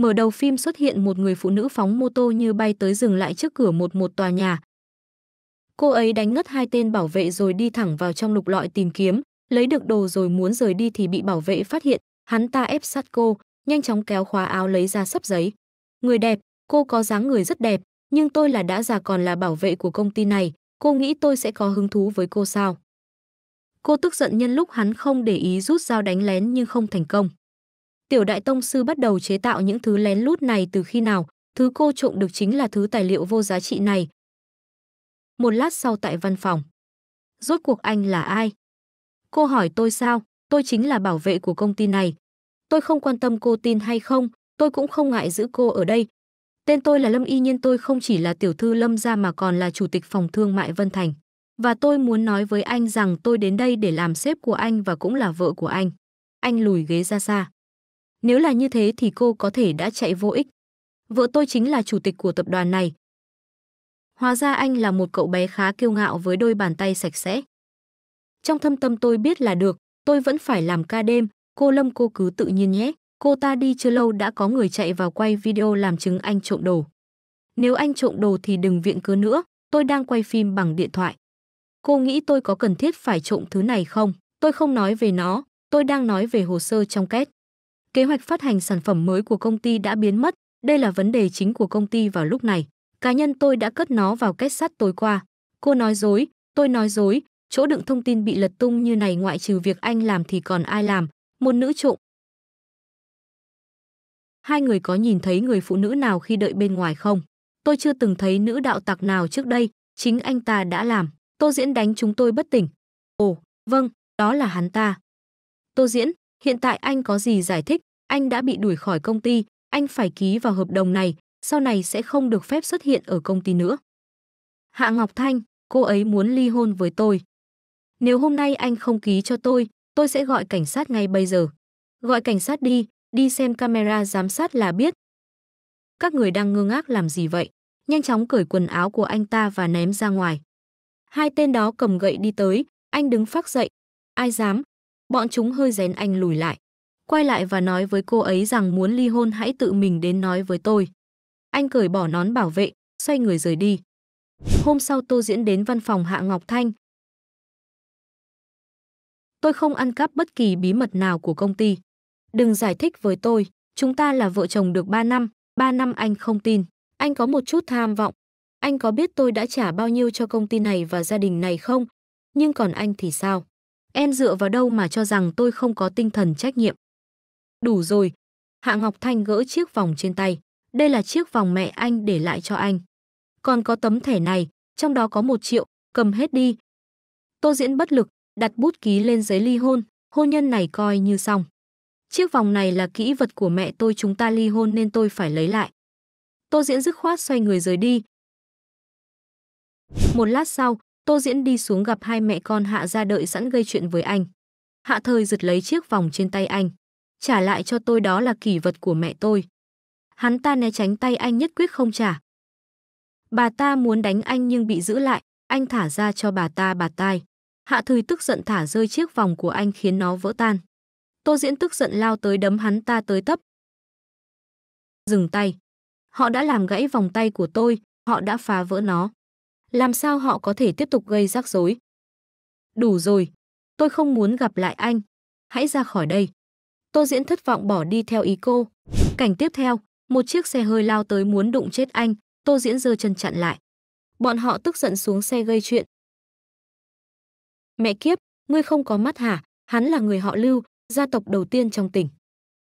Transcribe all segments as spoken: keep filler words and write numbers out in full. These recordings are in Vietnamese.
Mở đầu phim xuất hiện một người phụ nữ phóng mô tô như bay tới dừng lại trước cửa một một tòa nhà. Cô ấy đánh ngất hai tên bảo vệ rồi đi thẳng vào trong lục lọi tìm kiếm, lấy được đồ rồi muốn rời đi thì bị bảo vệ phát hiện, hắn ta ép sát cô, nhanh chóng kéo khóa áo lấy ra xấp giấy. Người đẹp, cô có dáng người rất đẹp, nhưng tôi là đã già còn là bảo vệ của công ty này, cô nghĩ tôi sẽ có hứng thú với cô sao? Cô tức giận nhân lúc hắn không để ý rút dao đánh lén nhưng không thành công. Tiểu đại tông sư bắt đầu chế tạo những thứ lén lút này từ khi nào, thứ cô trộm được chính là thứ tài liệu vô giá trị này. Một lát sau tại văn phòng. Rốt cuộc anh là ai? Cô hỏi tôi sao? Tôi chính là bảo vệ của công ty này. Tôi không quan tâm cô tin hay không, tôi cũng không ngại giữ cô ở đây. Tên tôi là Lâm Y Nhiên, tôi không chỉ là tiểu thư Lâm gia mà còn là chủ tịch phòng thương mại Vân Thành. Và tôi muốn nói với anh rằng tôi đến đây để làm sếp của anh và cũng là vợ của anh. Anh lùi ghế ra xa. Nếu là như thế thì cô có thể đã chạy vô ích. Vợ tôi chính là chủ tịch của tập đoàn này. Hóa ra anh là một cậu bé khá kiêu ngạo với đôi bàn tay sạch sẽ. Trong thâm tâm tôi biết là được, tôi vẫn phải làm ca đêm. Cô Lâm, cô cứ tự nhiên nhé. Cô ta đi chưa lâu đã có người chạy vào quay video làm chứng anh trộm đồ. Nếu anh trộm đồ thì đừng viện cớ nữa, tôi đang quay phim bằng điện thoại. Cô nghĩ tôi có cần thiết phải trộm thứ này không? Tôi không nói về nó, tôi đang nói về hồ sơ trong két. Kế hoạch phát hành sản phẩm mới của công ty đã biến mất, đây là vấn đề chính của công ty vào lúc này. Cá nhân tôi đã cất nó vào két sắt tối qua. Cô nói dối, tôi nói dối, chỗ đựng thông tin bị lật tung như này ngoại trừ việc anh làm thì còn ai làm, một nữ trộm. Hai người có nhìn thấy người phụ nữ nào khi đợi bên ngoài không? Tôi chưa từng thấy nữ đạo tặc nào trước đây, chính anh ta đã làm. Tô Diễn đánh chúng tôi bất tỉnh. Ồ, vâng, đó là hắn ta. Tô Diễn, hiện tại anh có gì giải thích? Anh đã bị đuổi khỏi công ty, anh phải ký vào hợp đồng này, sau này sẽ không được phép xuất hiện ở công ty nữa. Hạ Ngọc Thanh, cô ấy muốn ly hôn với tôi. Nếu hôm nay anh không ký cho tôi, tôi sẽ gọi cảnh sát ngay bây giờ. Gọi cảnh sát đi, đi xem camera giám sát là biết. Các người đang ngơ ngác làm gì vậy? Nhanh chóng cởi quần áo của anh ta và ném ra ngoài. Hai tên đó cầm gậy đi tới, anh đứng phác dậy. Ai dám? Bọn chúng hơi rén anh lùi lại. Quay lại và nói với cô ấy rằng muốn ly hôn hãy tự mình đến nói với tôi. Anh cởi bỏ nón bảo vệ, xoay người rời đi. Hôm sau Tô Diễn đến văn phòng Hạ Ngọc Thanh. Tôi không ăn cắp bất kỳ bí mật nào của công ty. Đừng giải thích với tôi, chúng ta là vợ chồng được ba năm. ba năm anh không tin, anh có một chút tham vọng. Anh có biết tôi đã trả bao nhiêu cho công ty này và gia đình này không? Nhưng còn anh thì sao? Em dựa vào đâu mà cho rằng tôi không có tinh thần trách nhiệm? Đủ rồi. Hạ Ngọc Thanh gỡ chiếc vòng trên tay. Đây là chiếc vòng mẹ anh để lại cho anh. Còn có tấm thẻ này, trong đó có một triệu, cầm hết đi. Tô Diễn bất lực, đặt bút ký lên giấy ly hôn, hôn nhân này coi như xong. Chiếc vòng này là kỹ vật của mẹ tôi, chúng ta ly hôn nên tôi phải lấy lại. Tô Diễn dứt khoát xoay người rời đi. Một lát sau, Tô Diễn đi xuống gặp hai mẹ con Hạ Gia đợi sẵn gây chuyện với anh. Hạ Thời giật lấy chiếc vòng trên tay anh. Trả lại cho tôi, đó là kỷ vật của mẹ tôi. Hắn ta né tránh tay anh, nhất quyết không trả. Bà ta muốn đánh anh nhưng bị giữ lại, anh thả ra cho bà ta bạt tai. Hạ Thời tức giận thả rơi chiếc vòng của anh khiến nó vỡ tan. Tô Diễn tức giận lao tới đấm hắn ta tới tấp. Dừng tay. Họ đã làm gãy vòng tay của tôi, họ đã phá vỡ nó. Làm sao họ có thể tiếp tục gây rắc rối? Đủ rồi, tôi không muốn gặp lại anh. Hãy ra khỏi đây. Tô Diễn thất vọng bỏ đi theo ý cô. Cảnh tiếp theo, một chiếc xe hơi lao tới muốn đụng chết anh. Tô Diễn giơ chân chặn lại. Bọn họ tức giận xuống xe gây chuyện. Mẹ kiếp, ngươi không có mắt hả? Hắn là người họ Lưu, gia tộc đầu tiên trong tỉnh.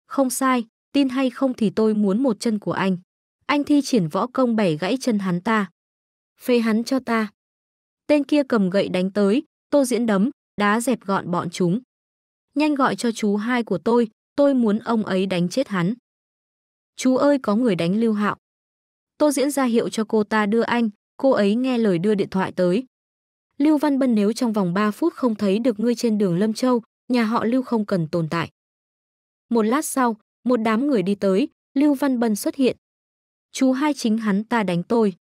Không sai, tin hay không thì tôi muốn một chân của anh. Anh thi triển võ công bẻ gãy chân hắn ta. Phê hắn cho ta. Tên kia cầm gậy đánh tới, Tô Diễn đấm, đá dẹp gọn bọn chúng. Nhanh gọi cho chú hai của tôi, tôi muốn ông ấy đánh chết hắn. Chú ơi, có người đánh Lưu Hạo. Tô Diễn ra hiệu cho cô ta đưa anh, cô ấy nghe lời đưa điện thoại tới. Lưu Văn Bân, nếu trong vòng ba phút không thấy được ngươi trên đường Lâm Châu, nhà họ Lưu không cần tồn tại. Một lát sau, một đám người đi tới, Lưu Văn Bân xuất hiện. Chú hai chính hắn ta đánh tôi.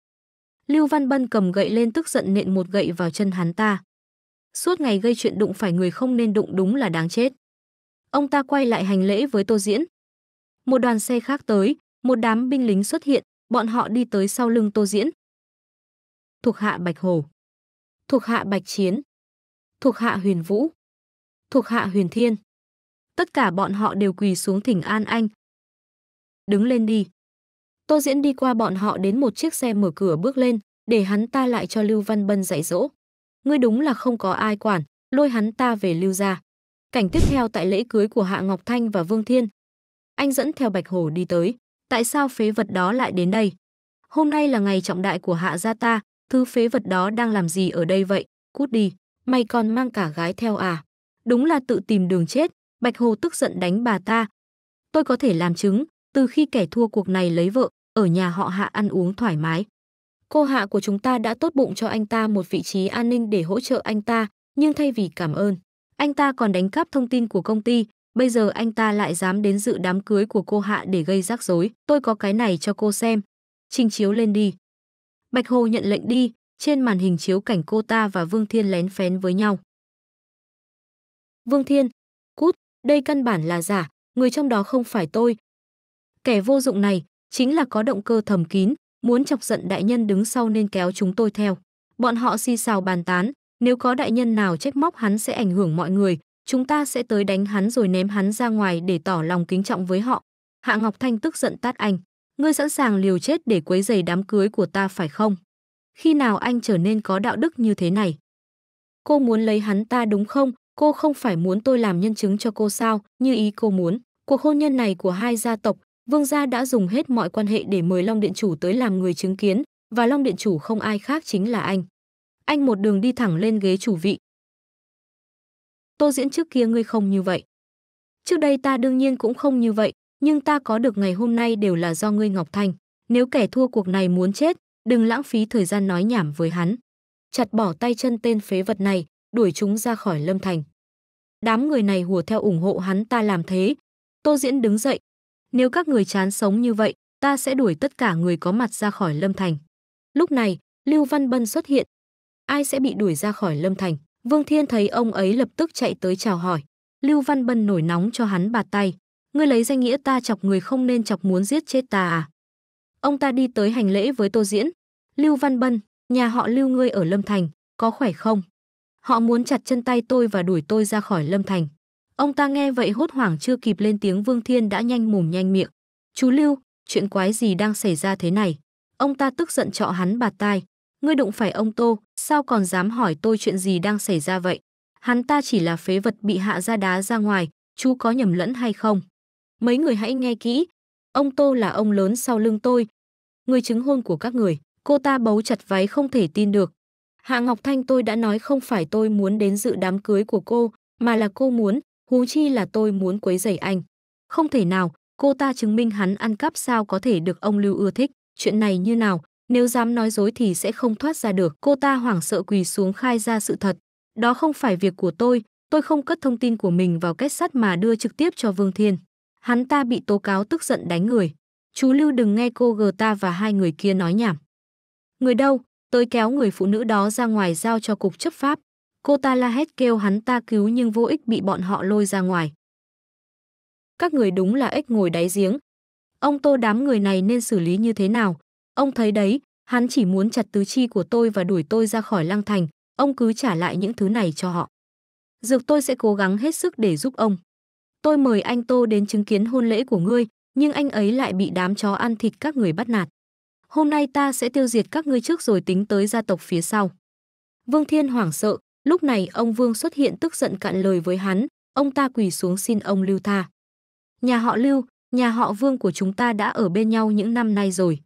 Lưu Văn Bân cầm gậy lên tức giận nện một gậy vào chân hắn ta. Suốt ngày gây chuyện, đụng phải người không nên đụng đúng là đáng chết. Ông ta quay lại hành lễ với Tô Diễn. Một đoàn xe khác tới, một đám binh lính xuất hiện, bọn họ đi tới sau lưng Tô Diễn. Thuộc hạ Bạch Hổ, thuộc hạ Bạch Chiến, thuộc hạ Huyền Vũ, thuộc hạ Huyền Thiên. Tất cả bọn họ đều quỳ xuống thỉnh an anh. Đứng lên đi. Tô Diễn đi qua bọn họ đến một chiếc xe mở cửa bước lên, để hắn ta lại cho Lưu Văn Bân dạy dỗ. Ngươi đúng là không có ai quản, lôi hắn ta về Lưu gia. Cảnh tiếp theo tại lễ cưới của Hạ Ngọc Thanh và Vương Thiên. Anh dẫn theo Bạch Hổ đi tới. Tại sao phế vật đó lại đến đây? Hôm nay là ngày trọng đại của Hạ gia ta, thứ phế vật đó đang làm gì ở đây vậy? Cút đi, mày còn mang cả gái theo à? Đúng là tự tìm đường chết. Bạch Hổ tức giận đánh bà ta. Tôi có thể làm chứng, từ khi kẻ thua cuộc này lấy vợ, ở nhà họ Hạ ăn uống thoải mái. Cô Hạ của chúng ta đã tốt bụng cho anh ta một vị trí an ninh để hỗ trợ anh ta, nhưng thay vì cảm ơn, anh ta còn đánh cắp thông tin của công ty, bây giờ anh ta lại dám đến dự đám cưới của cô Hạ để gây rắc rối. Tôi có cái này cho cô xem. Trình chiếu lên đi. Bạch Hổ nhận lệnh đi, trên màn hình chiếu cảnh cô ta và Vương Thiên lén phén với nhau. Vương Thiên, cút, đây căn bản là giả, người trong đó không phải tôi. Kẻ vô dụng này chính là có động cơ thầm kín, muốn chọc giận đại nhân đứng sau nên kéo chúng tôi theo. Bọn họ xì xào bàn tán, nếu có đại nhân nào trách móc hắn sẽ ảnh hưởng mọi người, chúng ta sẽ tới đánh hắn rồi ném hắn ra ngoài để tỏ lòng kính trọng với họ. Hạ Ngọc Thanh tức giận tát anh, ngươi sẵn sàng liều chết để quấy rầy đám cưới của ta phải không? Khi nào anh trở nên có đạo đức như thế này? Cô muốn lấy hắn ta đúng không? Cô không phải muốn tôi làm nhân chứng cho cô sao? Như ý cô muốn, cuộc hôn nhân này của hai gia tộc, Vương gia đã dùng hết mọi quan hệ để mời Long điện chủ tới làm người chứng kiến, và Long điện chủ không ai khác chính là anh. Anh một đường đi thẳng lên ghế chủ vị. Tô Diễn, trước kia ngươi không như vậy. Trước đây ta đương nhiên cũng không như vậy, nhưng ta có được ngày hôm nay đều là do ngươi Ngọc Thanh. Nếu kẻ thua cuộc này muốn chết, đừng lãng phí thời gian nói nhảm với hắn. Chặt bỏ tay chân tên phế vật này, đuổi chúng ra khỏi Lâm Thành. Đám người này hùa theo ủng hộ hắn ta làm thế. Tô Diễn đứng dậy. Nếu các người chán sống như vậy, ta sẽ đuổi tất cả người có mặt ra khỏi Lâm Thành. Lúc này, Lưu Văn Bân xuất hiện. Ai sẽ bị đuổi ra khỏi Lâm Thành? Vương Thiên thấy ông ấy lập tức chạy tới chào hỏi. Lưu Văn Bân nổi nóng cho hắn bạt tay. Ngươi lấy danh nghĩa ta chọc người không nên chọc muốn giết chết ta à? Ông ta đi tới hành lễ với Tô Diễn. Lưu Văn Bân, nhà họ Lưu ngươi ở Lâm Thành, có khỏe không? Họ muốn chặt chân tay tôi và đuổi tôi ra khỏi Lâm Thành. Ông ta nghe vậy hốt hoảng chưa kịp lên tiếng, Vương Thiên đã nhanh mồm nhanh miệng. Chú Lưu, chuyện quái gì đang xảy ra thế này? Ông ta tức giận trọ hắn bạt tai. Ngươi đụng phải ông Tô, sao còn dám hỏi tôi chuyện gì đang xảy ra vậy? Hắn ta chỉ là phế vật bị Hạ gia đá ra ngoài, chú có nhầm lẫn hay không? Mấy người hãy nghe kỹ. Ông Tô là ông lớn sau lưng tôi. Người chứng hôn của các người, cô ta bấu chặt váy không thể tin được. Hạ Ngọc Thanh, tôi đã nói không phải tôi muốn đến dự đám cưới của cô, mà là cô muốn, huống chi là tôi muốn quấy rầy anh. Không thể nào, cô ta chứng minh hắn ăn cắp sao có thể được ông Lưu ưa thích. Chuyện này như nào, nếu dám nói dối thì sẽ không thoát ra được. Cô ta hoảng sợ quỳ xuống khai ra sự thật. Đó không phải việc của tôi, tôi không cất thông tin của mình vào két sắt mà đưa trực tiếp cho Vương Thiên. Hắn ta bị tố cáo tức giận đánh người. Chú Lưu đừng nghe cô gờ ta và hai người kia nói nhảm. Người đâu? Tôi kéo người phụ nữ đó ra ngoài giao cho cục chấp pháp. Cô ta la hét kêu hắn ta cứu nhưng vô ích, bị bọn họ lôi ra ngoài. Các người đúng là ếch ngồi đáy giếng. Ông Tô, đám người này nên xử lý như thế nào? Ông thấy đấy, hắn chỉ muốn chặt tứ chi của tôi và đuổi tôi ra khỏi Lăng Thành. Ông cứ trả lại những thứ này cho họ. Dược, tôi sẽ cố gắng hết sức để giúp ông. Tôi mời anh Tô đến chứng kiến hôn lễ của ngươi, nhưng anh ấy lại bị đám chó ăn thịt các người bắt nạt. Hôm nay ta sẽ tiêu diệt các ngươi trước rồi tính tới gia tộc phía sau. Vương Thiên hoảng sợ, lúc này ông Vương xuất hiện tức giận cạn lời với hắn, ông ta quỳ xuống xin ông Lưu tha. Nhà họ Lưu, nhà họ Vương của chúng ta đã ở bên nhau những năm nay rồi.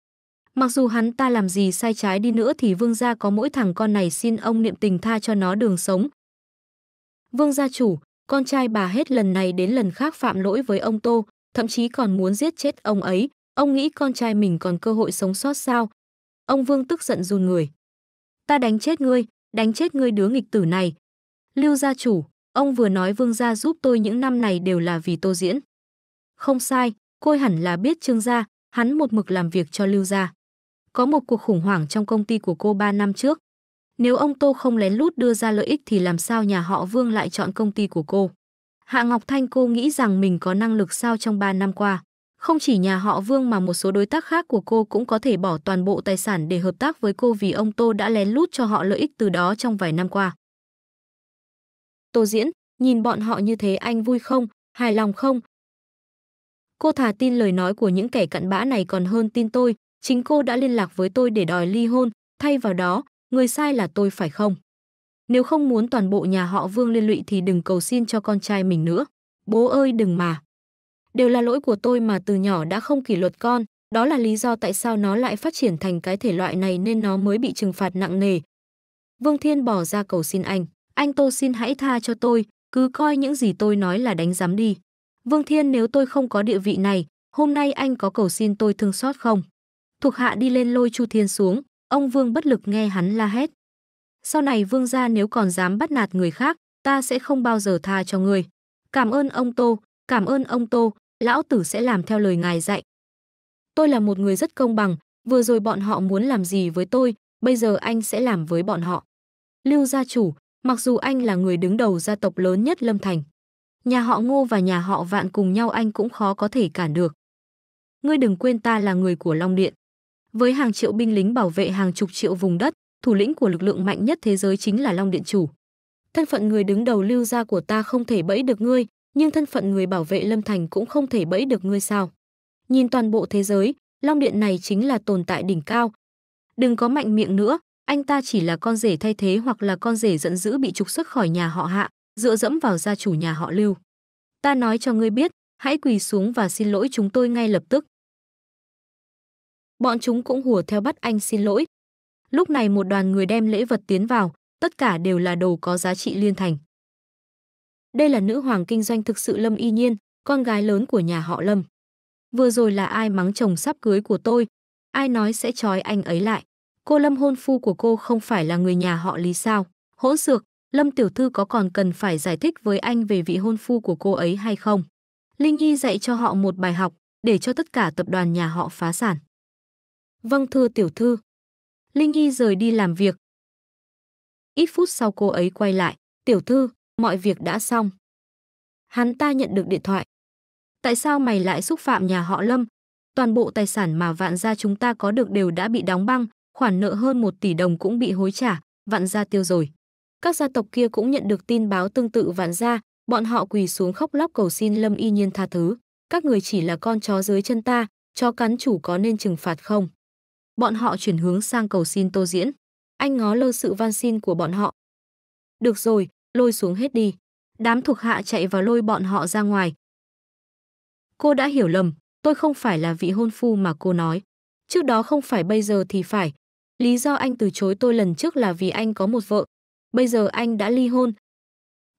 Mặc dù hắn ta làm gì sai trái đi nữa thì Vương gia có mỗi thằng con này, xin ông niệm tình tha cho nó đường sống. Vương gia chủ, con trai bà hết lần này đến lần khác phạm lỗi với ông Tô, thậm chí còn muốn giết chết ông ấy. Ông nghĩ con trai mình còn cơ hội sống sót sao? Ông Vương tức giận run người. Ta đánh chết ngươi, đánh chết ngươi đứa nghịch tử này. Lưu gia chủ, ông vừa nói Vương gia giúp tôi những năm này đều là vì Tô Diễn. Không sai, cô hẳn là biết Trương gia, hắn một mực làm việc cho Lưu gia. Có một cuộc khủng hoảng trong công ty của cô ba năm trước. Nếu ông Tô không lén lút đưa ra lợi ích thì làm sao nhà họ Vương lại chọn công ty của cô? Hạ Ngọc Thanh, cô nghĩ rằng mình có năng lực sao trong ba năm qua? Không chỉ nhà họ Vương mà một số đối tác khác của cô cũng có thể bỏ toàn bộ tài sản để hợp tác với cô vì ông Tô đã lén lút cho họ lợi ích từ đó trong vài năm qua. Tô Diễn, nhìn bọn họ như thế anh vui không, hài lòng không? Cô thà tin lời nói của những kẻ cặn bã này còn hơn tin tôi, chính cô đã liên lạc với tôi để đòi ly hôn, thay vào đó, người sai là tôi phải không? Nếu không muốn toàn bộ nhà họ Vương liên lụy thì đừng cầu xin cho con trai mình nữa. Bố ơi đừng mà. Đều là lỗi của tôi mà từ nhỏ đã không kỷ luật con, đó là lý do tại sao nó lại phát triển thành cái thể loại này nên nó mới bị trừng phạt nặng nề. Vương Thiên bỏ ra cầu xin anh, anh Tô xin hãy tha cho tôi, cứ coi những gì tôi nói là đánh giám đi. Vương Thiên nếu tôi không có địa vị này, hôm nay anh có cầu xin tôi thương xót không? Thuộc hạ đi lên lôi Chu Thiên xuống, ông Vương bất lực nghe hắn la hét. Sau này Vương gia nếu còn dám bắt nạt người khác, ta sẽ không bao giờ tha cho người. Cảm ơn ông Tô, cảm ơn ông Tô, lão tử sẽ làm theo lời ngài dạy. Tôi là một người rất công bằng, vừa rồi bọn họ muốn làm gì với tôi, bây giờ anh sẽ làm với bọn họ. Lưu gia chủ, mặc dù anh là người đứng đầu gia tộc lớn nhất Lâm Thành, nhà họ Ngô và nhà họ Vạn cùng nhau anh cũng khó có thể cản được. Ngươi đừng quên ta là người của Long Điện. Với hàng triệu binh lính bảo vệ hàng chục triệu vùng đất, thủ lĩnh của lực lượng mạnh nhất thế giới chính là Long Điện chủ. Thân phận người đứng đầu Lưu gia của ta không thể bẫy được ngươi, nhưng thân phận người bảo vệ Lâm Thành cũng không thể bẫy được ngươi sao? Nhìn toàn bộ thế giới, Long Điện này chính là tồn tại đỉnh cao. Đừng có mạnh miệng nữa, anh ta chỉ là con rể thay thế hoặc là con rể giận dữ bị trục xuất khỏi nhà họ Hạ, dựa dẫm vào gia chủ nhà họ Lưu. Ta nói cho ngươi biết, hãy quỳ xuống và xin lỗi chúng tôi ngay lập tức. Bọn chúng cũng hùa theo bắt anh xin lỗi. Lúc này một đoàn người đem lễ vật tiến vào, tất cả đều là đồ có giá trị liên thành. Đây là nữ hoàng kinh doanh thực sự Lâm Y Nhiên, con gái lớn của nhà họ Lâm. Vừa rồi là ai mắng chồng sắp cưới của tôi? Ai nói sẽ trói anh ấy lại? Cô Lâm hôn phu của cô không phải là người nhà họ Lý sao? Hỗn xược, Lâm tiểu thư có còn cần phải giải thích với anh về vị hôn phu của cô ấy hay không? Linh Nhi dạy cho họ một bài học để cho tất cả tập đoàn nhà họ phá sản. Vâng thưa tiểu thư. Linh Nhi rời đi làm việc. Ít phút sau cô ấy quay lại, tiểu thư, mọi việc đã xong. Hắn ta nhận được điện thoại. Tại sao mày lại xúc phạm nhà họ Lâm? Toàn bộ tài sản mà Vạn gia chúng ta có được đều đã bị đóng băng, khoản nợ hơn một tỷ đồng cũng bị hối trả, Vạn gia tiêu rồi. Các gia tộc kia cũng nhận được tin báo tương tự Vạn gia, bọn họ quỳ xuống khóc lóc cầu xin Lâm Y Nhiên tha thứ. Các người chỉ là con chó dưới chân ta, chó cắn chủ có nên trừng phạt không? Bọn họ chuyển hướng sang cầu xin Tô Diễn. Anh ngó lơ sự van xin của bọn họ. Được rồi, lôi xuống hết đi. Đám thuộc hạ chạy vào lôi bọn họ ra ngoài. Cô đã hiểu lầm, tôi không phải là vị hôn phu mà cô nói. Trước đó không phải bây giờ thì phải. Lý do anh từ chối tôi lần trước là vì anh có một vợ. Bây giờ anh đã ly hôn.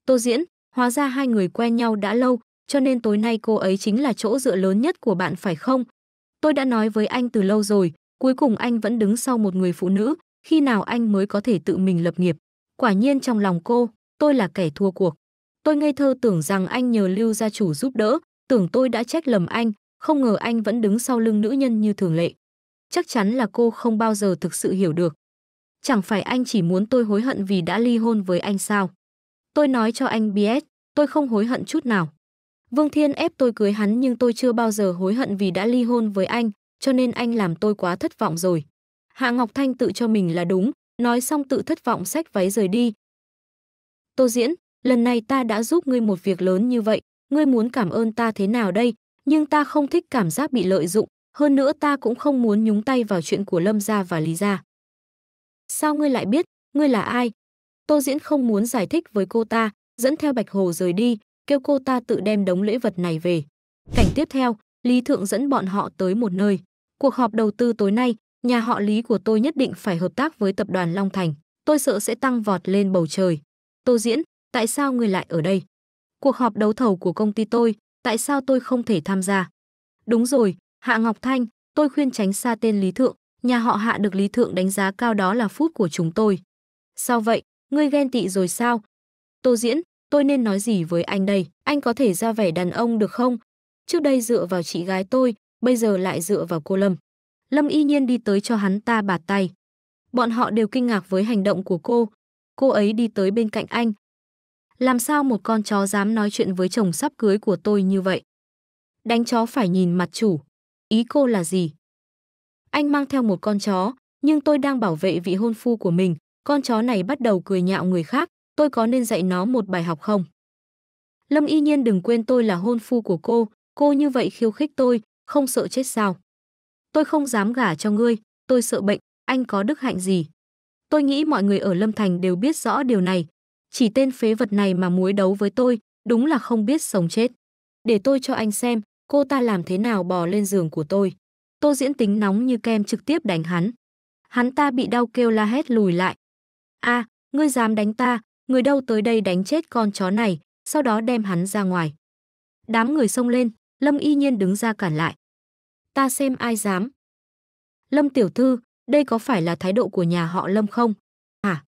Tô Diễn, hóa ra hai người quen nhau đã lâu, cho nên tối nay cô ấy chính là chỗ dựa lớn nhất của bạn phải không? Tôi đã nói với anh từ lâu rồi, cuối cùng anh vẫn đứng sau một người phụ nữ, khi nào anh mới có thể tự mình lập nghiệp. Quả nhiên trong lòng cô, tôi là kẻ thua cuộc. Tôi ngây thơ tưởng rằng anh nhờ Lưu gia chủ giúp đỡ, tưởng tôi đã trách lầm anh, không ngờ anh vẫn đứng sau lưng nữ nhân như thường lệ. Chắc chắn là cô không bao giờ thực sự hiểu được. Chẳng phải anh chỉ muốn tôi hối hận vì đã ly hôn với anh sao? Tôi nói cho anh biết, tôi không hối hận chút nào. Vương Thiên ép tôi cưới hắn nhưng tôi chưa bao giờ hối hận vì đã ly hôn với anh, cho nên anh làm tôi quá thất vọng rồi. Hạ Ngọc Thanh tự cho mình là đúng, nói xong tự thất vọng xách váy rời đi. Tô Diễn, lần này ta đã giúp ngươi một việc lớn như vậy, ngươi muốn cảm ơn ta thế nào đây, nhưng ta không thích cảm giác bị lợi dụng, hơn nữa ta cũng không muốn nhúng tay vào chuyện của Lâm gia và Lý gia. Sao ngươi lại biết, ngươi là ai? Tô Diễn không muốn giải thích với cô ta, dẫn theo Bạch Hổ rời đi, kêu cô ta tự đem đống lễ vật này về. Cảnh tiếp theo, Lý Thượng dẫn bọn họ tới một nơi. Cuộc họp đầu tư tối nay, nhà họ Lý của tôi nhất định phải hợp tác với tập đoàn Long Thành. Tôi sợ sẽ tăng vọt lên bầu trời. Tô Diễn, tại sao ngươi lại ở đây? Cuộc họp đấu thầu của công ty tôi, tại sao tôi không thể tham gia? Đúng rồi, Hạ Ngọc Thanh, tôi khuyên tránh xa tên Lý Thượng. Nhà họ Hạ được Lý Thượng đánh giá cao đó là phút của chúng tôi. Sao vậy? Ngươi ghen tị rồi sao? Tô Diễn, tôi nên nói gì với anh đây? Anh có thể ra vẻ đàn ông được không? Trước đây dựa vào chị gái tôi, bây giờ lại dựa vào cô Lâm. Lâm Y Nhiên đi tới cho hắn ta bạt tay. Bọn họ đều kinh ngạc với hành động của cô. Cô ấy đi tới bên cạnh anh. Làm sao một con chó dám nói chuyện với chồng sắp cưới của tôi như vậy? Đánh chó phải nhìn mặt chủ. Ý cô là gì? Anh mang theo một con chó, nhưng tôi đang bảo vệ vị hôn phu của mình. Con chó này bắt đầu cười nhạo người khác. Tôi có nên dạy nó một bài học không? Lâm Y Nhiên, đừng quên tôi là hôn phu của cô. Cô như vậy khiêu khích tôi, không sợ chết sao? Tôi không dám gả cho ngươi. Tôi sợ bệnh. Anh có đức hạnh gì? Tôi nghĩ mọi người ở Lâm Thành đều biết rõ điều này. Chỉ tên phế vật này mà muốn đấu với tôi, đúng là không biết sống chết. Để tôi cho anh xem, cô ta làm thế nào bò lên giường của tôi. Tô Diễn tính nóng như kem trực tiếp đánh hắn. Hắn ta bị đau kêu la hét lùi lại. A, à, ngươi dám đánh ta, người đâu tới đây đánh chết con chó này, sau đó đem hắn ra ngoài. Đám người xông lên, Lâm Y Nhiên đứng ra cản lại. Ta xem ai dám. Lâm tiểu thư, đây có phải là thái độ của nhà họ Lâm không? Hả?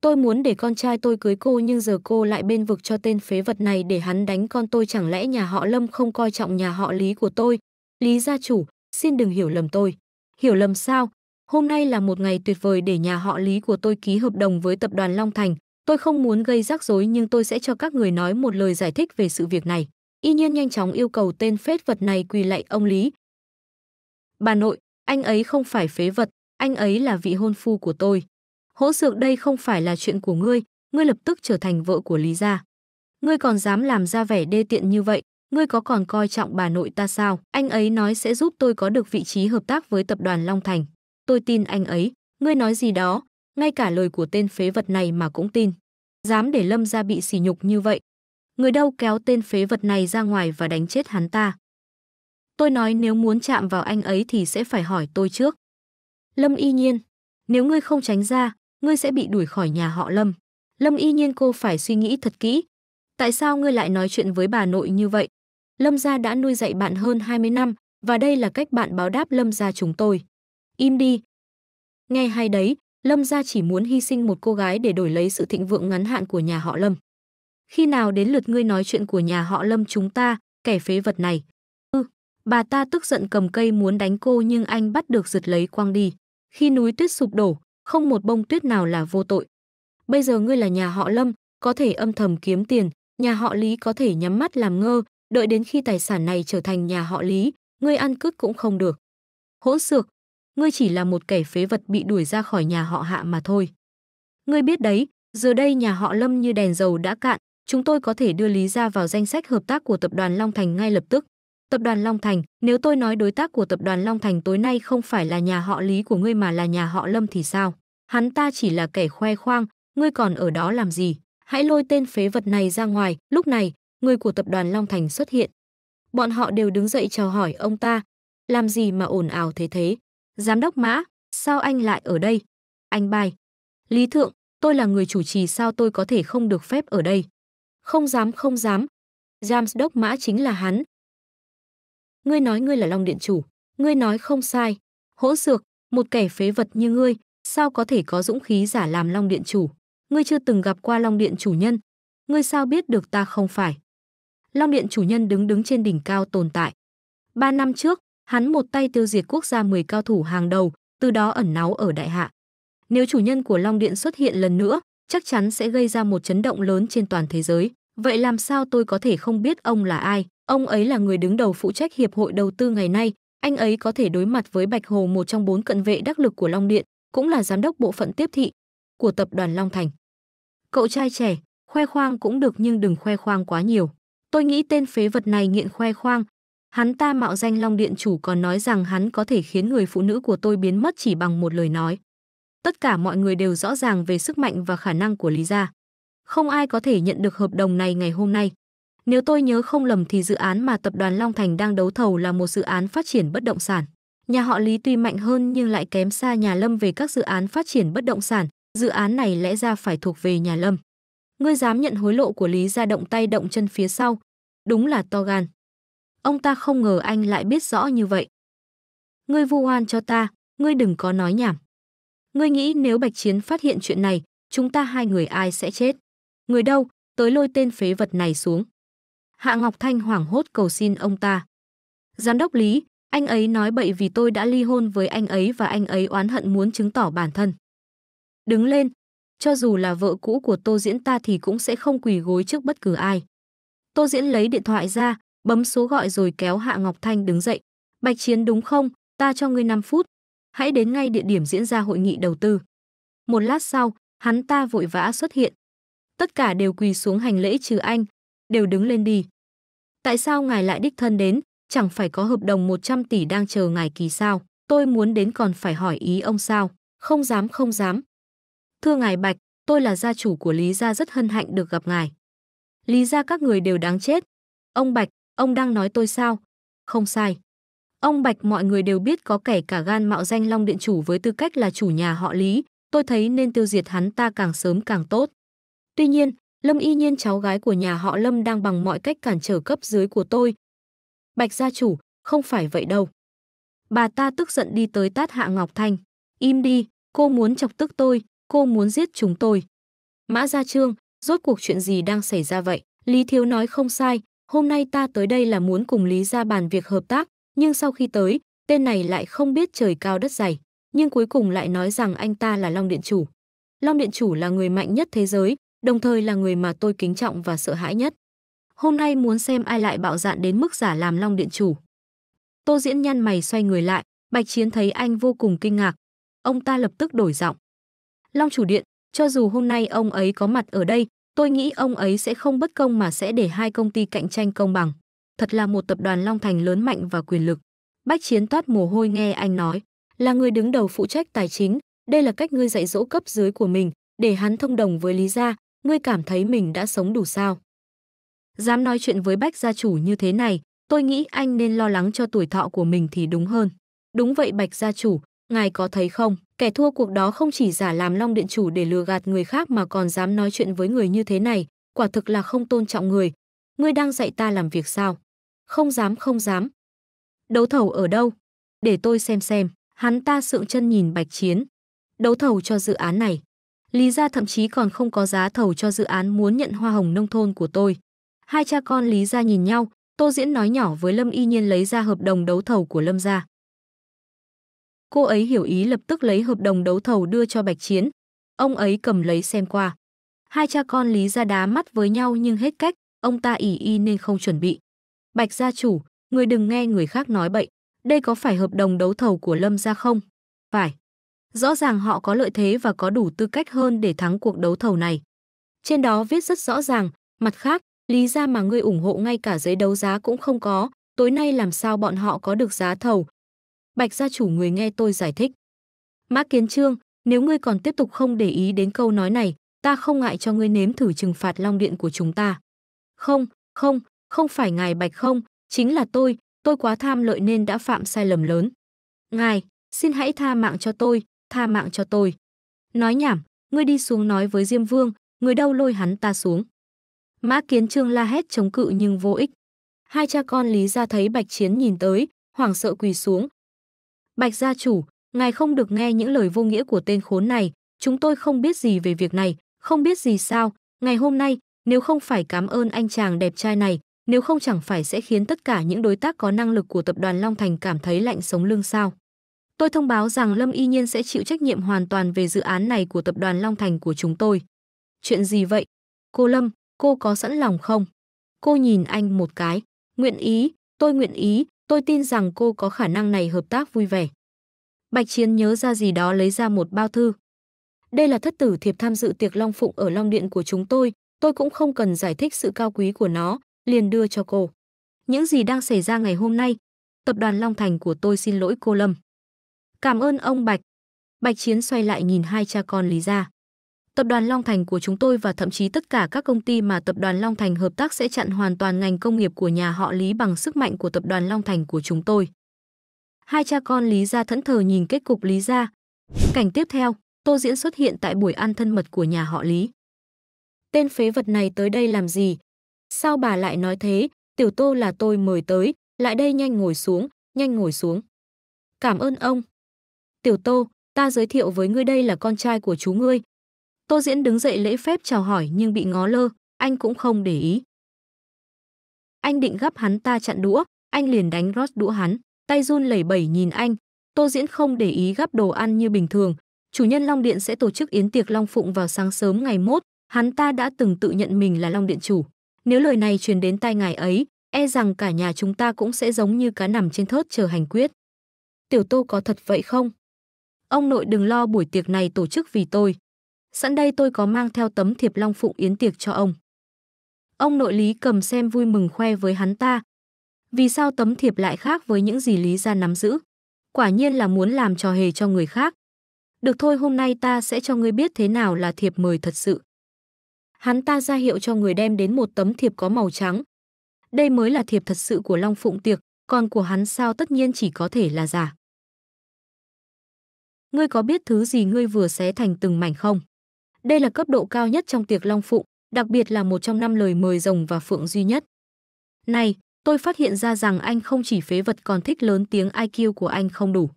Tôi muốn để con trai tôi cưới cô, nhưng giờ cô lại bên vực cho tên phế vật này để hắn đánh con tôi. Chẳng lẽ nhà họ Lâm không coi trọng nhà họ Lý của tôi? Lý gia chủ, xin đừng hiểu lầm tôi. Hiểu lầm sao? Hôm nay là một ngày tuyệt vời để nhà họ Lý của tôi ký hợp đồng với tập đoàn Long Thành. Tôi không muốn gây rắc rối, nhưng tôi sẽ cho các người nói một lời giải thích về sự việc này. Y Nhiên nhanh chóng yêu cầu tên phết vật này quỳ lạy ông Lý. Bà nội, anh ấy không phải phế vật, anh ấy là vị hôn phu của tôi. Hỗn xược, đây không phải là chuyện của ngươi, ngươi lập tức trở thành vợ của Lý gia. Ngươi còn dám làm ra vẻ đê tiện như vậy, ngươi có còn coi trọng bà nội ta sao? Anh ấy nói sẽ giúp tôi có được vị trí hợp tác với tập đoàn Long Thành. Tôi tin anh ấy, ngươi nói gì đó, ngay cả lời của tên phế vật này mà cũng tin. Dám để Lâm gia bị sỉ nhục như vậy. Người đâu kéo tên phế vật này ra ngoài và đánh chết hắn ta. Tôi nói nếu muốn chạm vào anh ấy thì sẽ phải hỏi tôi trước. Lâm Y Nhiên, nếu ngươi không tránh ra, ngươi sẽ bị đuổi khỏi nhà họ Lâm. Lâm Y Nhiên, cô phải suy nghĩ thật kỹ. Tại sao ngươi lại nói chuyện với bà nội như vậy? Lâm gia đã nuôi dạy bạn hơn hai mươi năm, và đây là cách bạn báo đáp Lâm gia chúng tôi. Im đi. Nghe hay đấy, Lâm gia chỉ muốn hy sinh một cô gái để đổi lấy sự thịnh vượng ngắn hạn của nhà họ Lâm. Khi nào đến lượt ngươi nói chuyện của nhà họ Lâm chúng ta, kẻ phế vật này? Ừ, bà ta tức giận cầm cây muốn đánh cô, nhưng anh bắt được giật lấy quăng đi. Khi núi tuyết sụp đổ, không một bông tuyết nào là vô tội. Bây giờ ngươi là nhà họ Lâm, có thể âm thầm kiếm tiền, nhà họ Lý có thể nhắm mắt làm ngơ, đợi đến khi tài sản này trở thành nhà họ Lý, ngươi ăn cứt cũng không được. Hỗn xược, ngươi chỉ là một kẻ phế vật bị đuổi ra khỏi nhà họ Hạ mà thôi. Ngươi biết đấy, giờ đây nhà họ Lâm như đèn dầu đã cạn, chúng tôi có thể đưa Lý gia vào danh sách hợp tác của tập đoàn Long Thành ngay lập tức. Tập đoàn Long Thành, nếu tôi nói đối tác của tập đoàn Long Thành tối nay không phải là nhà họ Lý của ngươi mà là nhà họ Lâm thì sao? Hắn ta chỉ là kẻ khoe khoang, ngươi còn ở đó làm gì? Hãy lôi tên phế vật này ra ngoài. Lúc này, người của tập đoàn Long Thành xuất hiện. Bọn họ đều đứng dậy chào hỏi ông ta. Làm gì mà ồn ào thế thế? Giám đốc Mã, sao anh lại ở đây? Anh Bài. Lý Thượng, tôi là người chủ trì, sao tôi có thể không được phép ở đây? Không dám, không dám. Giám đốc Mã chính là hắn. Ngươi nói ngươi là Long Điện chủ, ngươi nói không sai. Hỗn xược, một kẻ phế vật như ngươi, sao có thể có dũng khí giả làm Long Điện chủ? Ngươi chưa từng gặp qua Long Điện chủ nhân, ngươi sao biết được ta không phải? Long Điện chủ nhân đứng đứng trên đỉnh cao tồn tại. Ba năm trước, hắn một tay tiêu diệt quốc gia mười cao thủ hàng đầu, từ đó ẩn náu ở Đại Hạ. Nếu chủ nhân của Long Điện xuất hiện lần nữa, chắc chắn sẽ gây ra một chấn động lớn trên toàn thế giới. Vậy làm sao tôi có thể không biết ông là ai? Ông ấy là người đứng đầu phụ trách hiệp hội đầu tư ngày nay. Anh ấy có thể đối mặt với Bạch Hổ, một trong bốn cận vệ đắc lực của Long Điện, cũng là giám đốc bộ phận tiếp thị của tập đoàn Long Thành. Cậu trai trẻ, khoe khoang cũng được nhưng đừng khoe khoang quá nhiều. Tôi nghĩ tên phế vật này nghiện khoe khoang. Hắn ta mạo danh Long Điện chủ còn nói rằng hắn có thể khiến người phụ nữ của tôi biến mất chỉ bằng một lời nói. Tất cả mọi người đều rõ ràng về sức mạnh và khả năng của Lý gia. Không ai có thể nhận được hợp đồng này ngày hôm nay. Nếu tôi nhớ không lầm thì dự án mà tập đoàn Long Thành đang đấu thầu là một dự án phát triển bất động sản. Nhà họ Lý tuy mạnh hơn nhưng lại kém xa nhà Lâm về các dự án phát triển bất động sản. Dự án này lẽ ra phải thuộc về nhà Lâm. Ngươi dám nhận hối lộ của Lý gia động tay động chân phía sau. Đúng là to gan. Ông ta không ngờ anh lại biết rõ như vậy. Ngươi vu oan cho ta, ngươi đừng có nói nhảm. Ngươi nghĩ nếu Bạch Chiến phát hiện chuyện này, chúng ta hai người ai sẽ chết? Người đâu, tới lôi tên phế vật này xuống. Hạ Ngọc Thanh hoảng hốt cầu xin ông ta. Giám đốc Lý, anh ấy nói bậy vì tôi đã ly hôn với anh ấy và anh ấy oán hận muốn chứng tỏ bản thân. Đứng lên, cho dù là vợ cũ của Tô Diễn ta thì cũng sẽ không quỳ gối trước bất cứ ai. Tô Diễn lấy điện thoại ra, bấm số gọi rồi kéo Hạ Ngọc Thanh đứng dậy. Bạch Chiến đúng không? Ta cho ngươi năm phút. Hãy đến ngay địa điểm diễn ra hội nghị đầu tư. Một lát sau, hắn ta vội vã xuất hiện. Tất cả đều quỳ xuống hành lễ trừ anh. Đều đứng lên đi. Tại sao ngài lại đích thân đến? Chẳng phải có hợp đồng một trăm tỷ đang chờ ngài ký sao? Tôi muốn đến còn phải hỏi ý ông sao? Không dám không dám. Thưa ngài Bạch, tôi là gia chủ của Lý Gia, rất hân hạnh được gặp ngài. Lý Gia các người đều đáng chết. Ông Bạch, ông đang nói tôi sao? Không sai. Ông Bạch, mọi người đều biết có kẻ cả gan mạo danh Long Điện chủ với tư cách là chủ nhà họ Lý. Tôi thấy nên tiêu diệt hắn ta càng sớm càng tốt. Tuy nhiên, Lâm Y Nhiên cháu gái của nhà họ Lâm đang bằng mọi cách cản trở cấp dưới của tôi. Bạch gia chủ, không phải vậy đâu. Bà ta tức giận đi tới tát Hạ Ngọc Thanh. Im đi, cô muốn chọc tức tôi, cô muốn giết chúng tôi. Mã Gia Trương, rốt cuộc chuyện gì đang xảy ra vậy? Lý Thiếu nói không sai, hôm nay ta tới đây là muốn cùng Lý Gia bàn việc hợp tác, nhưng sau khi tới, tên này lại không biết trời cao đất dày, nhưng cuối cùng lại nói rằng anh ta là Long Điện chủ. Long Điện chủ là người mạnh nhất thế giới, đồng thời là người mà tôi kính trọng và sợ hãi nhất. Hôm nay muốn xem ai lại bạo dạn đến mức giả làm Long Điện chủ. Tô Diễn nhăn mày xoay người lại, Bạch Chiến thấy anh vô cùng kinh ngạc. Ông ta lập tức đổi giọng. Long chủ điện, cho dù hôm nay ông ấy có mặt ở đây, tôi nghĩ ông ấy sẽ không bất công mà sẽ để hai công ty cạnh tranh công bằng. Thật là một tập đoàn Long Thành lớn mạnh và quyền lực. Bạch Chiến toát mồ hôi nghe anh nói. Là người đứng đầu phụ trách tài chính, đây là cách ngươi dạy dỗ cấp dưới của mình, để hắn thông đồng với Lý Gia, ngươi cảm thấy mình đã sống đủ sao? Dám nói chuyện với Bạch gia chủ như thế này, tôi nghĩ anh nên lo lắng cho tuổi thọ của mình thì đúng hơn. Đúng vậy Bạch gia chủ, ngài có thấy không? Kẻ thua cuộc đó không chỉ giả làm Long Điện chủ để lừa gạt người khác mà còn dám nói chuyện với người như thế này, quả thực là không tôn trọng người. Ngươi đang dạy ta làm việc sao? Không dám không dám. Đấu thầu ở đâu? Để tôi xem xem. Hắn ta sượng chân nhìn Bạch Chiến. Đấu thầu cho dự án này. Lý Gia thậm chí còn không có giá thầu cho dự án muốn nhận hoa hồng nông thôn của tôi. Hai cha con Lý Gia nhìn nhau, Tô Diễn nói nhỏ với Lâm Y Nhiên lấy ra hợp đồng đấu thầu của Lâm Gia. Cô ấy hiểu ý lập tức lấy hợp đồng đấu thầu đưa cho Bạch Chiến. Ông ấy cầm lấy xem qua. Hai cha con Lý Gia đá mắt với nhau nhưng hết cách, ông ta ỷ y nên không chuẩn bị. Bạch gia chủ, người đừng nghe người khác nói bậy. Đây có phải hợp đồng đấu thầu của Lâm Gia không? Phải. Rõ ràng họ có lợi thế và có đủ tư cách hơn để thắng cuộc đấu thầu này. Trên đó viết rất rõ ràng. Mặt khác, Lý Gia mà ngươi ủng hộ ngay cả giấy đấu giá cũng không có. Tối nay làm sao bọn họ có được giá thầu? Bạch gia chủ, người nghe tôi giải thích. Mã Kiến Trương, nếu ngươi còn tiếp tục không để ý đến câu nói này, ta không ngại cho ngươi nếm thử trừng phạt Long Điện của chúng ta. Không, không, không phải ngài Bạch không, chính là tôi. Tôi quá tham lợi nên đã phạm sai lầm lớn. Ngài, xin hãy tha mạng cho tôi, tha mạng cho tôi. Nói nhảm, ngươi đi xuống nói với Diêm Vương, người đâu lôi hắn ta xuống. Mã Kiến Trương la hét chống cự nhưng vô ích. Hai cha con Lý Gia thấy Bạch Chiến nhìn tới, hoảng sợ quỳ xuống. Bạch gia chủ, ngài không được nghe những lời vô nghĩa của tên khốn này. Chúng tôi không biết gì về việc này, không biết gì sao. Ngày hôm nay, nếu không phải cảm ơn anh chàng đẹp trai này, nếu không chẳng phải sẽ khiến tất cả những đối tác có năng lực của tập đoàn Long Thành cảm thấy lạnh sống lưng sao? Tôi thông báo rằng Lâm Y Nhiên sẽ chịu trách nhiệm hoàn toàn về dự án này của tập đoàn Long Thành của chúng tôi. Chuyện gì vậy? Cô Lâm, cô có sẵn lòng không? Cô nhìn anh một cái. Nguyện ý, tôi nguyện ý, tôi tin rằng cô có khả năng này, hợp tác vui vẻ. Bạch Chiến nhớ ra gì đó lấy ra một bao thư. Đây là thất tử thiệp tham dự tiệc Long Phụng ở Long Điện của chúng tôi, tôi cũng không cần giải thích sự cao quý của nó. Liền đưa cho cô. Những gì đang xảy ra ngày hôm nay, tập đoàn Long Thành của tôi xin lỗi cô Lâm. Cảm ơn ông Bạch. Bạch Chiến xoay lại nhìn hai cha con Lý Gia. Tập đoàn Long Thành của chúng tôi và thậm chí tất cả các công ty mà tập đoàn Long Thành hợp tác sẽ chặn hoàn toàn ngành công nghiệp của nhà họ Lý bằng sức mạnh của tập đoàn Long Thành của chúng tôi. Hai cha con Lý Gia thẫn thờ nhìn kết cục Lý Gia. Cảnh tiếp theo, Tô Diễn xuất hiện tại buổi ăn thân mật của nhà họ Lý. Tên phế vật này tới đây làm gì? Sao bà lại nói thế? Tiểu Tô là tôi mời tới, lại đây nhanh ngồi xuống, nhanh ngồi xuống. Cảm ơn ông. Tiểu Tô, ta giới thiệu với ngươi, đây là con trai của chú ngươi. Tô Diễn đứng dậy lễ phép chào hỏi nhưng bị ngó lơ, anh cũng không để ý. Anh định gắp hắn ta chặn đũa, anh liền đánh rót đũa hắn, tay run lẩy bẩy nhìn anh. Tô Diễn không để ý gắp đồ ăn như bình thường. Chủ nhân Long Điện sẽ tổ chức yến tiệc Long Phụng vào sáng sớm ngày mốt, hắn ta đã từng tự nhận mình là Long Điện chủ. Nếu lời này truyền đến tai ngài ấy, e rằng cả nhà chúng ta cũng sẽ giống như cá nằm trên thớt chờ hành quyết. Tiểu Tô có thật vậy không? Ông nội đừng lo, buổi tiệc này tổ chức vì tôi. Sẵn đây tôi có mang theo tấm thiệp Long Phụng Yến tiệc cho ông. Ông nội Lý Cầm xem vui mừng khoe với hắn ta. Vì sao tấm thiệp lại khác với những gì Lý gia nắm giữ? Quả nhiên là muốn làm trò hề cho người khác. Được thôi, hôm nay ta sẽ cho ngươi biết thế nào là thiệp mời thật sự. Hắn ta ra hiệu cho người đem đến một tấm thiệp có màu trắng. Đây mới là thiệp thật sự của Long Phụng Tiệc, còn của hắn sao tất nhiên chỉ có thể là giả. Ngươi có biết thứ gì ngươi vừa xé thành từng mảnh không? Đây là cấp độ cao nhất trong tiệc Long Phụng, đặc biệt là một trong năm lời mời rồng và phượng duy nhất. Này, tôi phát hiện ra rằng anh không chỉ phế vật còn thích lớn tiếng, I Q của anh không đủ.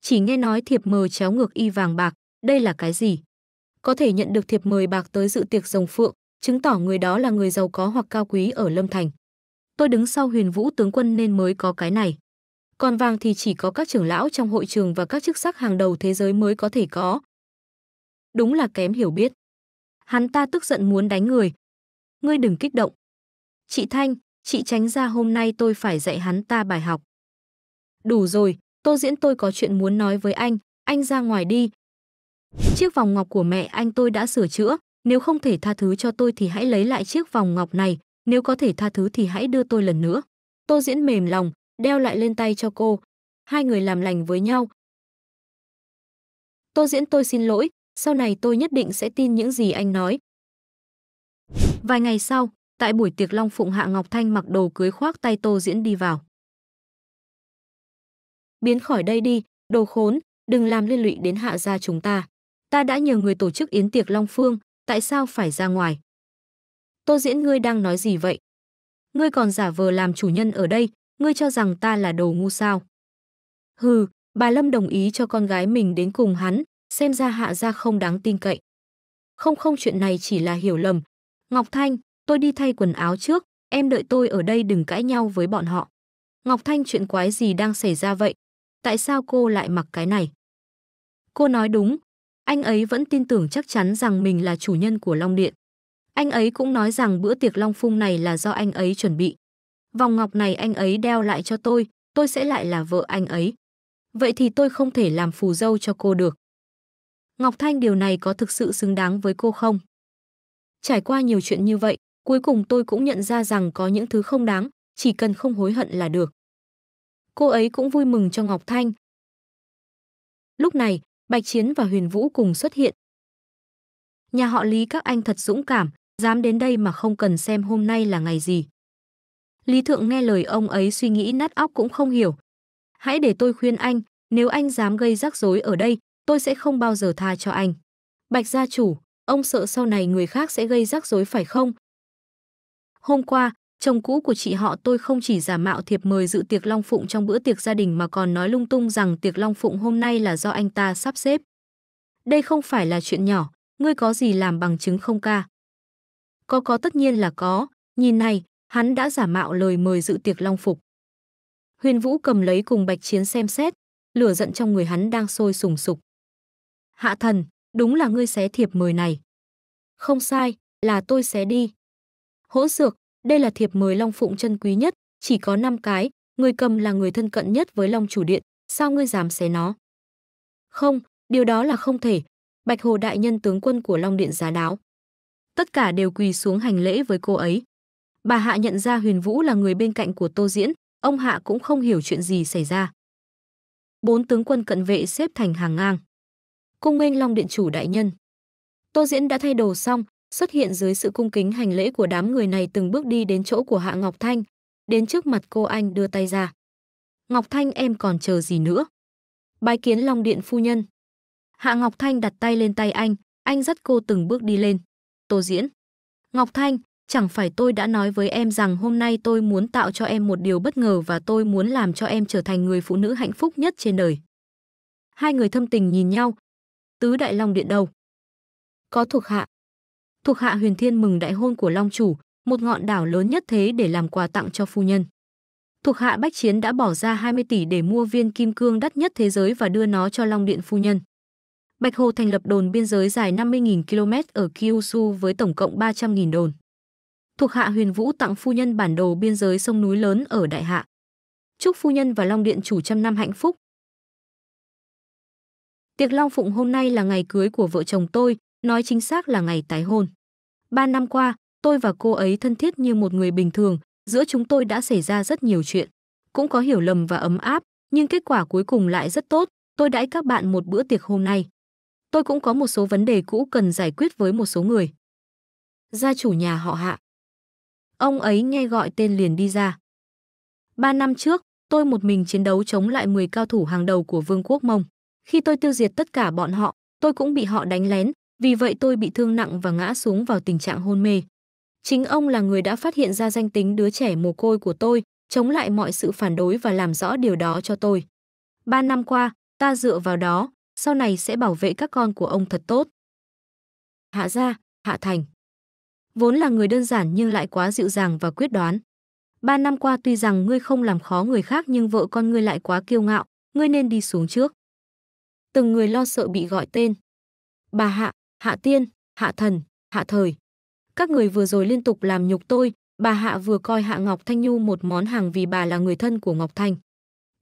Chỉ nghe nói thiệp mời chéo ngược y vàng bạc, đây là cái gì? Có thể nhận được thiệp mời bạc tới dự tiệc rồng phượng, chứng tỏ người đó là người giàu có hoặc cao quý ở Lâm Thành. Tôi đứng sau Huyền Vũ tướng quân nên mới có cái này. Còn vàng thì chỉ có các trưởng lão trong hội trường và các chức sắc hàng đầu thế giới mới có thể có. Đúng là kém hiểu biết. Hắn ta tức giận muốn đánh người. Ngươi đừng kích động. Chị Thanh, chị tránh ra, hôm nay tôi phải dạy hắn ta bài học. Đủ rồi, Tô Diễn, tôi có chuyện muốn nói với anh, anh ra ngoài đi. Chiếc vòng ngọc của mẹ anh tôi đã sửa chữa, nếu không thể tha thứ cho tôi thì hãy lấy lại chiếc vòng ngọc này, nếu có thể tha thứ thì hãy đưa tôi lần nữa. Tô Diễn mềm lòng, đeo lại lên tay cho cô. Hai người làm lành với nhau. Tô Diễn, tôi xin lỗi, sau này tôi nhất định sẽ tin những gì anh nói. Vài ngày sau, tại buổi tiệc Long Phụng, Hạ Ngọc Thanh mặc đồ cưới khoác tay Tô Diễn đi vào. Biến khỏi đây đi, đồ khốn, đừng làm liên lụy đến Hạ gia chúng ta. Ta đã nhờ người tổ chức yến tiệc Long Phương, tại sao phải ra ngoài? Tô Diễn, ngươi đang nói gì vậy? Ngươi còn giả vờ làm chủ nhân ở đây, ngươi cho rằng ta là đồ ngu sao? Hừ, bà Lâm đồng ý cho con gái mình đến cùng hắn, xem ra Hạ gia không đáng tin cậy. Không không, chuyện này chỉ là hiểu lầm. Ngọc Thanh, tôi đi thay quần áo trước, em đợi tôi ở đây, đừng cãi nhau với bọn họ. Ngọc Thanh, chuyện quái gì đang xảy ra vậy? Tại sao cô lại mặc cái này? Cô nói đúng, anh ấy vẫn tin tưởng chắc chắn rằng mình là chủ nhân của Long Điện. Anh ấy cũng nói rằng bữa tiệc Long Phung này là do anh ấy chuẩn bị. Vòng ngọc này anh ấy đeo lại cho tôi, tôi sẽ lại là vợ anh ấy. Vậy thì tôi không thể làm phù dâu cho cô được. Ngọc Thanh, điều này có thực sự xứng đáng với cô không? Trải qua nhiều chuyện như vậy, cuối cùng tôi cũng nhận ra rằng có những thứ không đáng, chỉ cần không hối hận là được. Cô ấy cũng vui mừng cho Ngọc Thanh. Lúc này, Bạch Chiến và Huyền Vũ cùng xuất hiện. Nhà họ Lý các anh thật dũng cảm, dám đến đây mà không cần xem hôm nay là ngày gì. Lý Thượng nghe lời ông ấy suy nghĩ nát óc cũng không hiểu. Hãy để tôi khuyên anh, nếu anh dám gây rắc rối ở đây, tôi sẽ không bao giờ tha cho anh. Bạch gia chủ, ông sợ sau này người khác sẽ gây rắc rối phải không? Hôm qua, chồng cũ của chị họ tôi không chỉ giả mạo thiệp mời dự tiệc Long Phụng trong bữa tiệc gia đình mà còn nói lung tung rằng tiệc Long Phụng hôm nay là do anh ta sắp xếp. Đây không phải là chuyện nhỏ, ngươi có gì làm bằng chứng không ca? Có có tất nhiên là có, nhìn này, hắn đã giả mạo lời mời dự tiệc Long Phục. Huyền Vũ cầm lấy cùng Bạch Chiến xem xét, lửa giận trong người hắn đang sôi sùng sục. Hạ Thần, đúng là ngươi xé thiệp mời này. Không sai, là tôi xé đi. Hỗn xược, đây là thiệp mời Long Phụng chân quý nhất, chỉ có năm cái, người cầm là người thân cận nhất với Long chủ điện, sao ngươi dám xé nó? Không, điều đó là không thể. Bạch Hồ đại nhân tướng quân của Long Điện giá đáo. Tất cả đều quỳ xuống hành lễ với cô ấy. Bà Hạ nhận ra Huyền Vũ là người bên cạnh của Tô Diễn, ông Hạ cũng không hiểu chuyện gì xảy ra. Bốn tướng quân cận vệ xếp thành hàng ngang. Cung nghênh Long Điện chủ đại nhân. Tô Diễn đã thay đồ xong, xuất hiện dưới sự cung kính hành lễ của đám người này, từng bước đi đến chỗ của Hạ Ngọc Thanh, đến trước mặt cô anh đưa tay ra. Ngọc Thanh, em còn chờ gì nữa? Bái kiến Long Điện phu nhân. Hạ Ngọc Thanh đặt tay lên tay anh, anh dắt cô từng bước đi lên. Tô Diễn. Ngọc Thanh, chẳng phải tôi đã nói với em rằng hôm nay tôi muốn tạo cho em một điều bất ngờ và tôi muốn làm cho em trở thành người phụ nữ hạnh phúc nhất trên đời. Hai người thâm tình nhìn nhau. Tứ đại Long Điện đâu? Có thuộc hạ. Thuộc hạ Huyền Thiên mừng đại hôn của Long chủ, một ngọn đảo lớn nhất thế để làm quà tặng cho phu nhân. Thuộc hạ Bách Chiến đã bỏ ra hai mươi tỷ để mua viên kim cương đắt nhất thế giới và đưa nó cho Long Điện phu nhân. Bạch Hồ thành lập đồn biên giới dài năm mươi nghìn ki lô mét ở Kyushu với tổng cộng ba trăm nghìn đồn. thuộc hạ Huyền Vũ tặng phu nhân bản đồ biên giới sông núi lớn ở Đại Hạ. Chúc phu nhân và Long Điện chủ trăm năm hạnh phúc. Tiệc Long Phụng hôm nay là ngày cưới của vợ chồng tôi, nói chính xác là ngày tái hôn. Ba năm qua, tôi và cô ấy thân thiết như một người bình thường, giữa chúng tôi đã xảy ra rất nhiều chuyện. Cũng có hiểu lầm và ấm áp, nhưng kết quả cuối cùng lại rất tốt, tôi đãi các bạn một bữa tiệc hôm nay. Tôi cũng có một số vấn đề cũ cần giải quyết với một số người. Gia chủ nhà họ Hạ. Ông ấy nghe gọi tên liền đi ra. Ba năm trước, tôi một mình chiến đấu chống lại mười cao thủ hàng đầu của Vương quốc Mông. Khi tôi tiêu diệt tất cả bọn họ, tôi cũng bị họ đánh lén, vì vậy tôi bị thương nặng và ngã xuống vào tình trạng hôn mê. Chính ông là người đã phát hiện ra danh tính đứa trẻ mồ côi của tôi, chống lại mọi sự phản đối và làm rõ điều đó cho tôi. Ba năm qua, ta dựa vào đó, sau này sẽ bảo vệ các con của ông thật tốt. Hạ Gia, Hạ Thành. Vốn là người đơn giản nhưng lại quá dịu dàng và quyết đoán. Ba năm qua tuy rằng ngươi không làm khó người khác nhưng vợ con ngươi lại quá kiêu ngạo, ngươi nên đi xuống trước. Từng người lo sợ bị gọi tên. Bà Hạ, Hạ Tiên, Hạ Thần, Hạ Thời. Các người vừa rồi liên tục làm nhục tôi, bà Hạ vừa coi Hạ Ngọc Thanh Nhu một món hàng vì bà là người thân của Ngọc Thanh.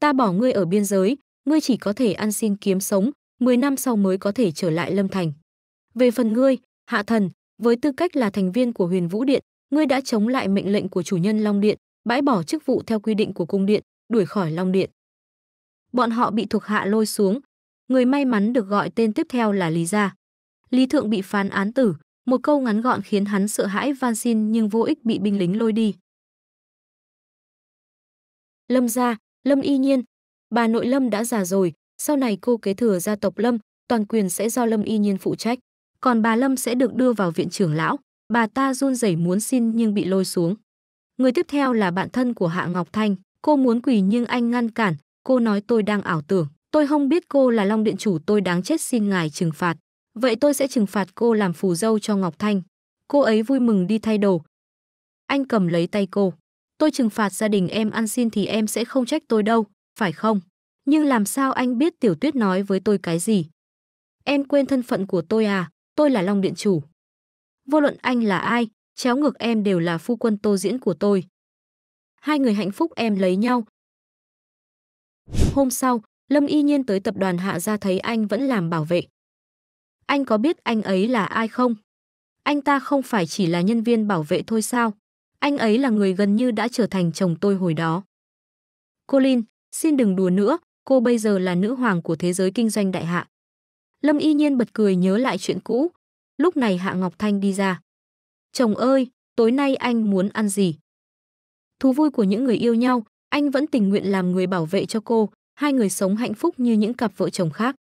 Ta bỏ ngươi ở biên giới, ngươi chỉ có thể ăn xin kiếm sống, mười năm sau mới có thể trở lại Lâm Thành. Về phần ngươi, Hạ Thần, với tư cách là thành viên của Huyền Vũ Điện, ngươi đã chống lại mệnh lệnh của chủ nhân Long Điện, bãi bỏ chức vụ theo quy định của cung điện, đuổi khỏi Long Điện. Bọn họ bị thuộc hạ lôi xuống. Người may mắn được gọi tên tiếp theo là Lý Gia. Lý Thượng bị phán án tử, một câu ngắn gọn khiến hắn sợ hãi van xin nhưng vô ích bị binh lính lôi đi. Lâm Gia, Lâm Y Nhiên. Bà nội Lâm đã già rồi, sau này cô kế thừa gia tộc Lâm, toàn quyền sẽ do Lâm Y Nhiên phụ trách. Còn bà Lâm sẽ được đưa vào viện trưởng lão, bà ta run rẩy muốn xin nhưng bị lôi xuống. Người tiếp theo là bạn thân của Hạ Ngọc Thanh, cô muốn quỳ nhưng anh ngăn cản, cô nói tôi đang ảo tưởng. Tôi không biết cô là Long Điện chủ, tôi đáng chết, xin ngài trừng phạt. Vậy tôi sẽ trừng phạt cô làm phù dâu cho Ngọc Thanh. Cô ấy vui mừng đi thay đồ. Anh cầm lấy tay cô. Tôi trừng phạt gia đình em ăn xin thì em sẽ không trách tôi đâu, phải không? Nhưng làm sao anh biết Tiểu Tuyết nói với tôi cái gì? Em quên thân phận của tôi à? Tôi là Long Điện chủ. Vô luận anh là ai, chéo ngược em đều là phu quân Tô Diễn của tôi. Hai người hạnh phúc em lấy nhau. Hôm sau, Lâm Y Nhiên tới tập đoàn Hạ Gia thấy anh vẫn làm bảo vệ. Anh có biết anh ấy là ai không? Anh ta không phải chỉ là nhân viên bảo vệ thôi sao? Anh ấy là người gần như đã trở thành chồng tôi hồi đó. Cô Linh, xin đừng đùa nữa, cô bây giờ là nữ hoàng của thế giới kinh doanh Đại Hạ. Lâm Y Nhiên bật cười nhớ lại chuyện cũ. Lúc này Hạ Ngọc Thanh đi ra. Chồng ơi, tối nay anh muốn ăn gì? Thú vui của những người yêu nhau, anh vẫn tình nguyện làm người bảo vệ cho cô. Hai người sống hạnh phúc như những cặp vợ chồng khác.